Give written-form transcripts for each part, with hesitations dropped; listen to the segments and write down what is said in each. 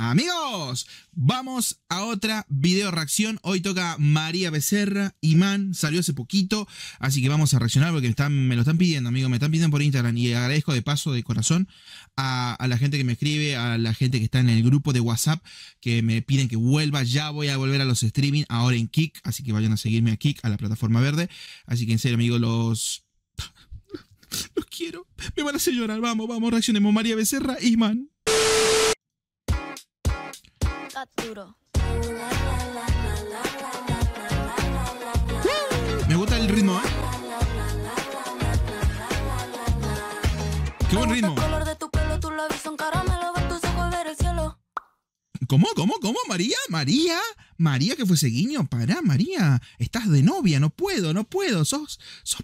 Amigos, vamos a otra video reacción. Hoy toca María Becerra. Imán salió hace poquito, así que vamos a reaccionar porque me lo están pidiendo, amigos. Me están pidiendo por Instagram y agradezco de paso, de corazón, a la gente que me escribe, a la gente que está en el grupo de WhatsApp, que me piden que vuelva. Ya voy a volver a los streaming ahora en Kick, así que vayan a seguirme a Kick, a la plataforma verde. Así que en serio, amigos, los quiero. Me van a hacer llorar. Vamos, vamos, reaccionemos. María Becerra, Imán. Me gusta el ritmo, ¿eh? Qué buen ritmo. ¿Cómo? María, que fue ese guiño. Pará, María, estás de novia. No puedo, sos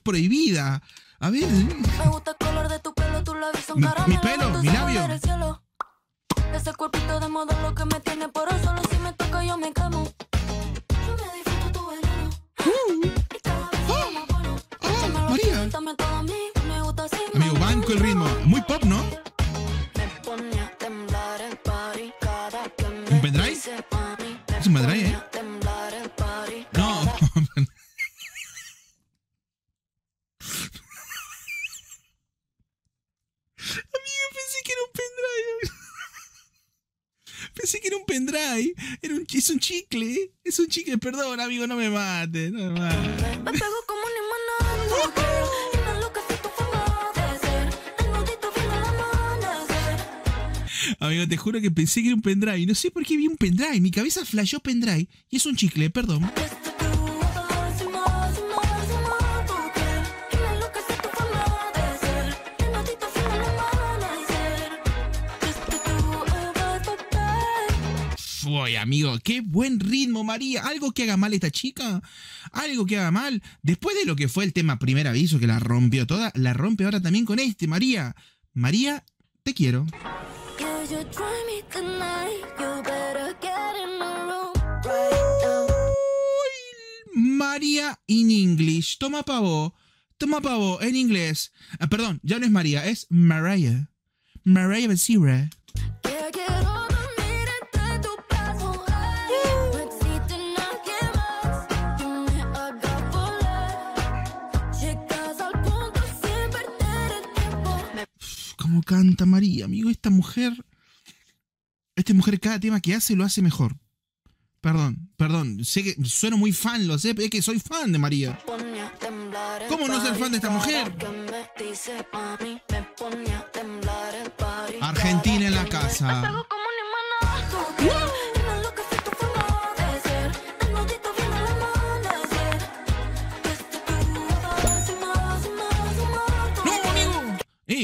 prohibida. A ver. Me gusta el color de tu pelo, tus labios son caramelo. Mi labio. Ese cuerpito de modelo que me tiene por eso, solo si me toca yo me quemo. Yo me disfruto tu veneno. Y cada vez más bueno. María. Amigo, banco el ritmo. Muy pop, ¿no? ¿Un pendrive? Es un pendrive, ¿eh? No. Amigo, pensé que era un pendrive. Pensé que era un pendrive, es un chicle, perdón, amigo, no me mates. Me pego como un imán, y me enloquece tu forma de ser, el nudito viene al amanecer. Amigo, te juro que pensé que era un pendrive, no sé por qué vi un pendrive, mi cabeza flashó pendrive, y es un chicle, perdón. Uy, amigo, qué buen ritmo, María. Algo que haga mal esta chica. Algo que haga mal. Después de lo que fue el tema Primer Aviso, que la rompió toda, la rompe ahora también con este, María. María, te quiero. Uy, María in English. Toma pavo en inglés. Ah, perdón, ya no es María, es Mariah. María Becerra. Como canta María, amigo, esta mujer cada tema que hace lo hace mejor. Perdón, sé que sueno muy fan, lo sé, pero es que soy fan de María. ¿Cómo no ser fan de esta mujer? Argentina en la casa.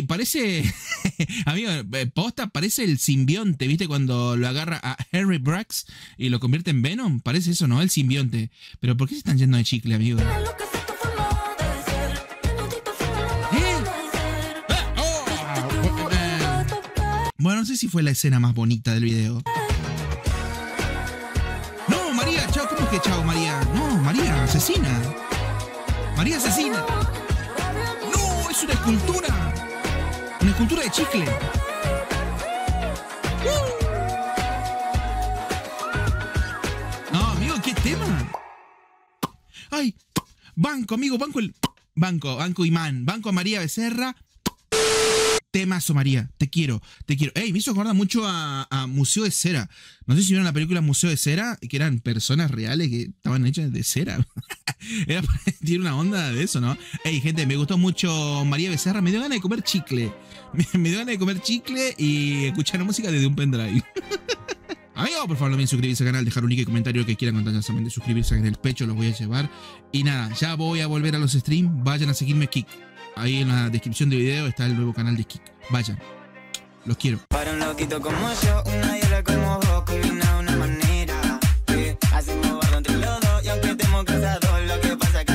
Parece, amigo, posta, parece el simbionte, ¿viste? Cuando lo agarra a Harry Brax y lo convierte en Venom, parece eso, ¿no? El simbionte. Pero ¿por qué se están yendo de chicle, amigo? Bueno, no sé si fue la escena más bonita del video. No, María, chao, ¿cómo es que chao, María? No, María, asesina. María, asesina. No, es una escultura. Una escultura de chicle. No, amigo, ¿qué tema? Ay, banco, amigo, banco Imán, banco a María Becerra. Temazo, María, te quiero. Ey, me hizo acordar mucho a Museo de Cera. No sé si vieron la película Museo de Cera, que eran personas reales que estaban hechas de cera. Tiene una onda de eso, ¿no? Ey, gente, me gustó mucho María Becerra. Me dio ganas de comer chicle. Me dio ganas de comer chicle y escuchar música desde un pendrive. Amigos, por favor, no olviden suscribirse al canal, dejar un like y comentario que quieran contar, solamente suscribirse en el pecho, los voy a llevar. Y nada, ya voy a volver a los streams. Vayan a seguirme, Kick. Ahí en la descripción del video está el nuevo canal de Kick. Vayan, los quiero. Para un loquito como yo, una hierba como vos, combina una manera. Hacemos barro entre los dos y aunque estemos casados, lo que pasa que